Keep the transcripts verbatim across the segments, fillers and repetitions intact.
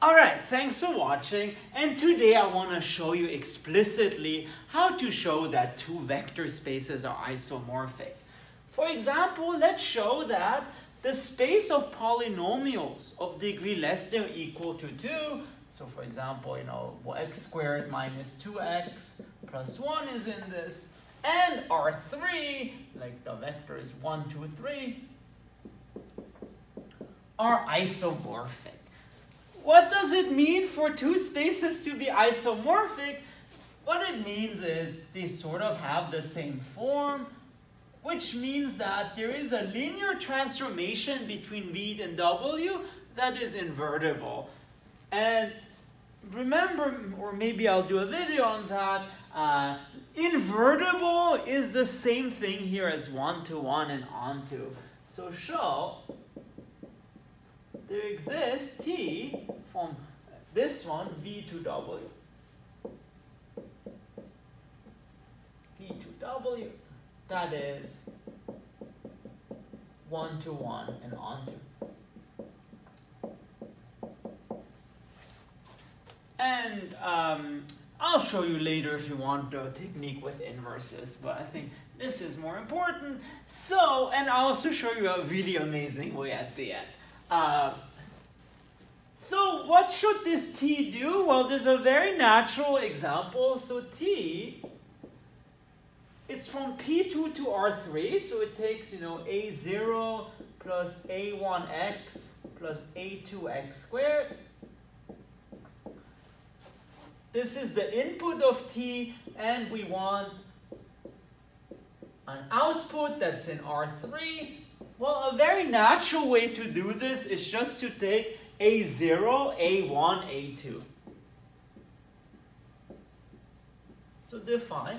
Alright, thanks for watching, and today I want to show you explicitly how to show that two vector spaces are isomorphic. For example, let's show that the space of polynomials of degree less than or equal to two, so for example, you know, x squared minus two x plus one is in this, and R three, like the vector is one, two, three, are isomorphic. What does it mean for two spaces to be isomorphic? What it means is they sort of have the same form, which means that there is a linear transformation between V and W that is invertible. And remember, or maybe I'll do a video on that, uh, invertible is the same thing here as one-to-one and onto. So show there exists T from this one, V to W. V to W, that is one to one and on to. And um, I'll show you later if you want the technique with inverses, but I think this is more important. So, and I'll also show you a really amazing way at the end. Uh, so what should this T do? Well, there's a very natural example. So T, it's from P two to R three, so it takes, you know, A zero plus A one x plus A two x squared. This is the input of T, and we want an output that's in R three. Well, a very natural way to do this is just to take A zero, A one, A two. So define.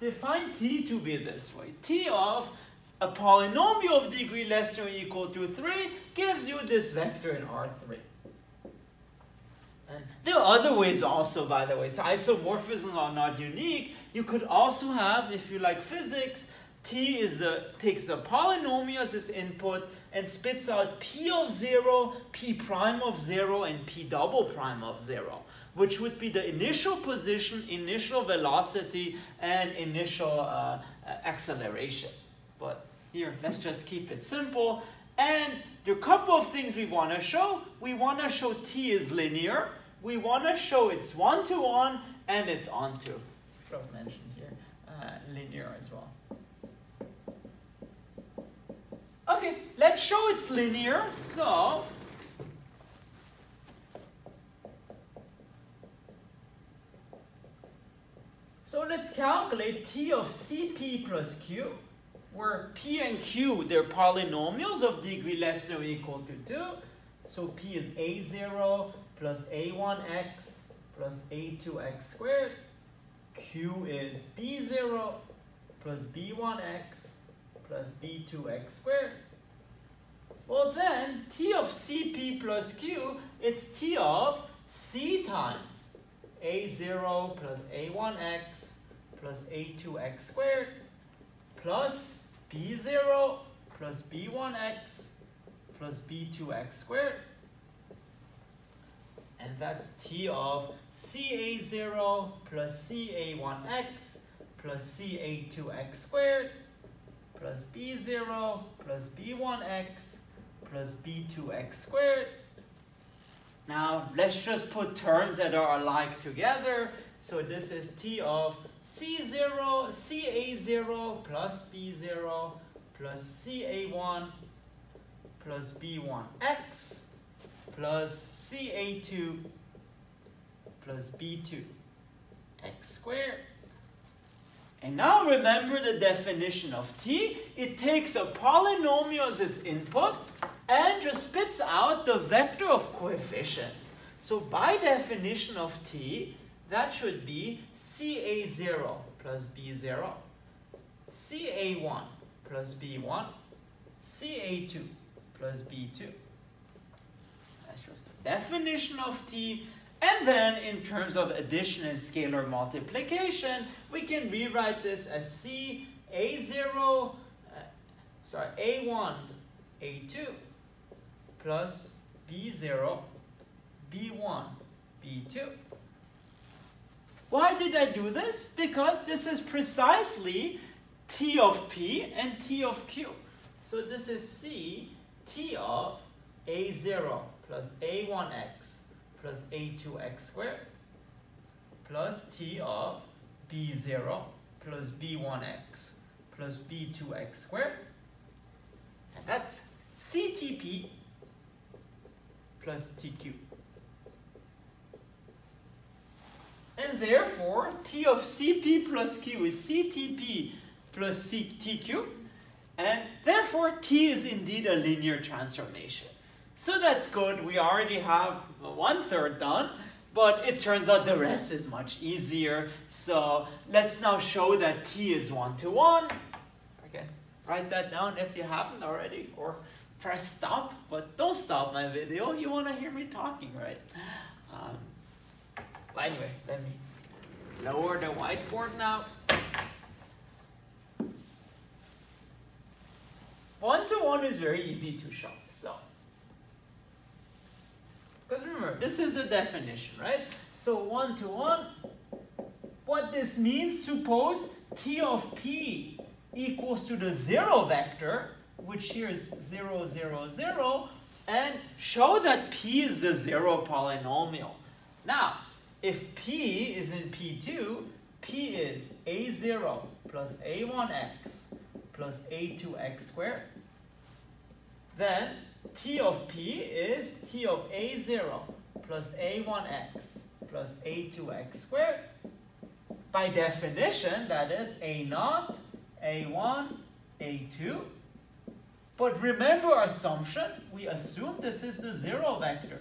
Define T to be this way. T of a polynomial of degree less than or equal to three gives you this vector in R three. And there are other ways also, by the way, so isomorphisms are not unique. You could also have, if you like physics, T is the, takes the polynomial as its input and spits out P of zero, P prime of zero, and P double prime of zero, which would be the initial position, initial velocity, and initial uh, acceleration. But here, let's just keep it simple. And there are a couple of things we want to show. We want to show T is linear. We want to show it's one-to-one and it's onto. I should have mentioned here uh, linear as well. Okay, let's show it's linear. So so let's calculate T of C P plus Q, where P and Q, they're polynomials of degree less than or equal to two. So P is A zero plus A one x plus A two x squared. Q is B zero plus B one x plus B two x squared. Well then, T of C P plus Q, it's T of C times A zero plus A one x plus A two x squared plus B zero plus B one x plus B two x squared. And that's T of C A zero plus C A one x plus C A two x squared plus B zero plus B one x plus B two x squared. Now let's just put terms that are alike together. So this is T of C zero, C A zero plus B zero plus C A one plus B one x plus C A two plus B two x squared. And now remember the definition of T. It takes a polynomial as its input and just spits out the vector of coefficients. So by definition of T, that should be C A zero plus B zero, C A one plus B one, C A two plus B two. That's just the definition of T. And then in terms of addition and scalar multiplication, we can rewrite this as C A zero, uh, sorry, A one, A two plus B zero, B one, B two. Why did I do this? Because this is precisely T of P and T of Q. So this is C, T of A zero plus A one x plus A two x squared plus T of B zero plus B one x plus B two x squared. And that's C T P plus T Q. And therefore, T of C P plus Q is C T P plus T Q. And therefore, T is indeed a linear transformation. So that's good. We already have one third done, but it turns out the rest is much easier. So let's now show that T is one to one. Okay, write that down if you haven't already, or press stop. But don't stop my video. You want to hear me talking, right? Um, but anyway, let me lower the whiteboard now. one to one is very easy to show, so. Because remember, this is the definition, right? So one to one, what this means, suppose T of P equals to the zero vector, which here is zero, zero, zero, and show that P is the zero polynomial. Now, if P is in P two, P is A zero plus A one x plus A two x squared, then T of P is T of A zero plus A one x plus A two x squared. By definition, that is A zero, A one, A two. But remember our assumption, we assume this is the zero vector.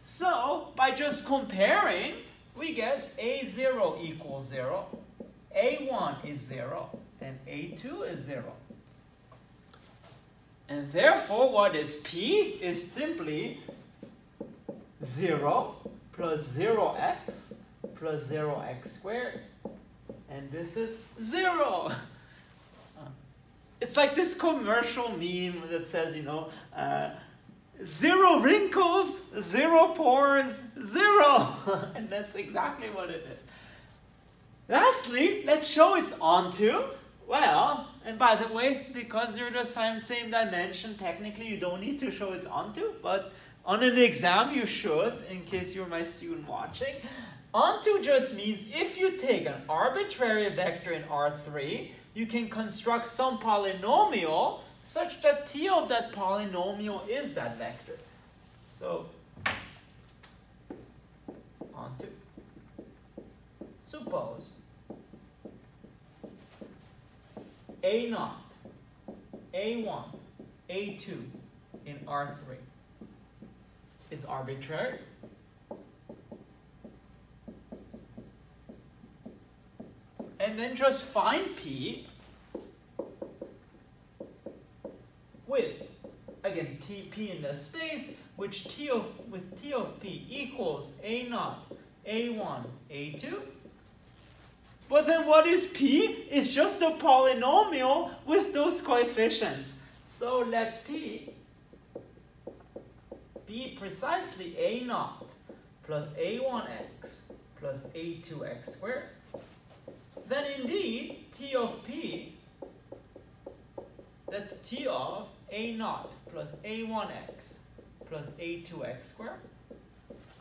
So by just comparing, we get A zero equals zero, A one is zero, and A two is zero. And therefore, what is P is simply zero plus zero x plus zero x squared. And this is zero. It's like this commercial meme that says, you know, uh, zero wrinkles, zero pores, zero. And that's exactly what it is. Lastly, let's show it's onto. Well, and by the way, because they're the same, same dimension, technically you don't need to show it's onto, but on an exam you should, in case you're my student watching. Onto just means if you take an arbitrary vector in R three, you can construct some polynomial such that T of that polynomial is that vector. So, onto. Suppose A zero, A one, A two in R three is arbitrary. And then just find P with, again, T P in the space, which T of, with T of P equals A zero, A one, A two. But then what is P? It's just a polynomial with those coefficients. So let P be precisely A zero plus A one x plus A two x squared. Then indeed, T of P, that's T of A zero plus A one x plus A two x squared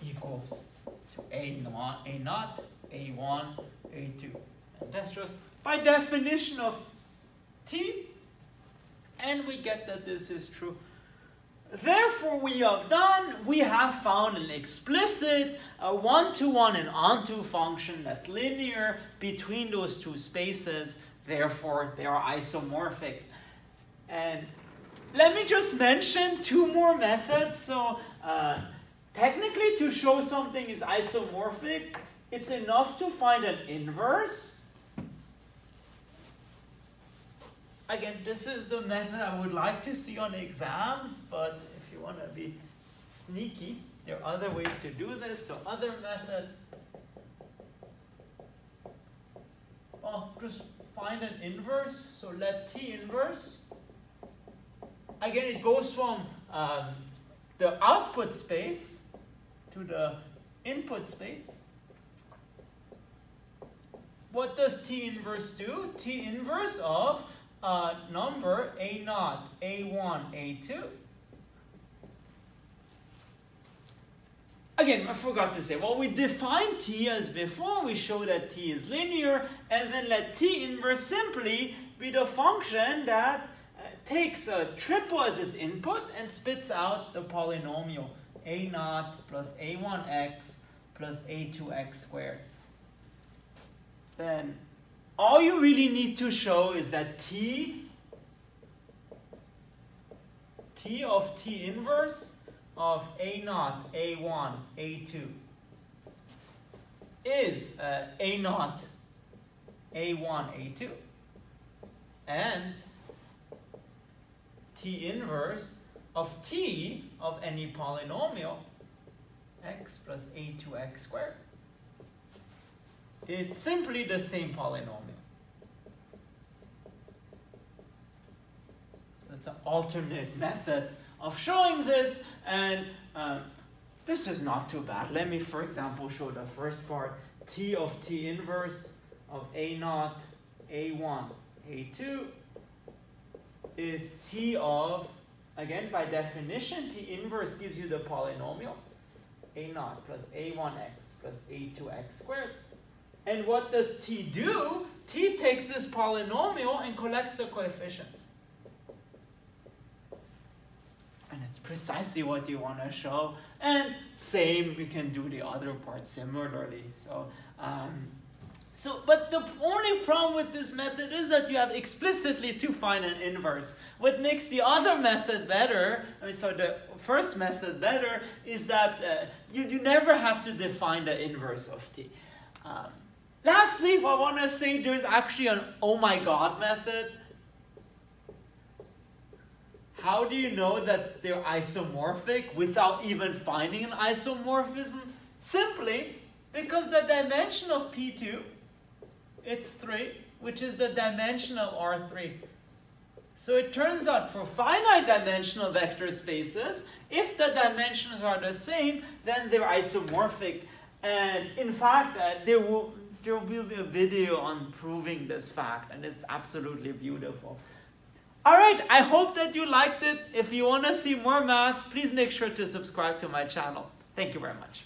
equals to A zero, A zero, A one, A two. And that's just by definition of T. And we get that this is true. Therefore, we have done, we have found an explicit one-to-one and onto function that's linear between those two spaces. Therefore, they are isomorphic. And let me just mention two more methods. So uh, technically, to show something is isomorphic, it's enough to find an inverse. Again, this is the method I would like to see on exams, but if you want to be sneaky, there are other ways to do this. So other method, oh, just find an inverse. So let T inverse. Again, it goes from um, the output space to the input space. What does T inverse do? T inverse of uh, number A zero, A one, A two. Again, I forgot to say, well, we define T as before. We show that T is linear, and then let T inverse simply be the function that uh, takes a triple as its input and spits out the polynomial A zero plus A one x plus A two x squared. Then all you really need to show is that T, T of T inverse of A zero, A one, A two is uh, A zero, A one, A two, and T inverse of T of any polynomial x plus A two x squared. It's simply the same polynomial. That's an alternate method of showing this, and um, this is not too bad. Let me, for example, show the first part, T of T inverse of A zero, A one, A two is T of, again, by definition, T inverse gives you the polynomial A zero plus A one x plus A two x squared. And what does T do? T takes this polynomial and collects the coefficients. And it's precisely what you want to show. And same, we can do the other part similarly. So, um, so, but the only problem with this method is that you have explicitly to find an inverse. What makes the other method better, I mean, so the first method better, is that uh, you, you never have to define the inverse of T. Um, Lastly, what I want to say, there's actually an oh my god method. How do you know that they're isomorphic without even finding an isomorphism? Simply because the dimension of P two, it's three, which is the dimension of R three. So it turns out for finite dimensional vector spaces, if the dimensions are the same, then they're isomorphic. And in fact, uh, there will There will be a video on proving this fact, and it's absolutely beautiful. All right, I hope that you liked it. If you want to see more math, please make sure to subscribe to my channel. Thank you very much.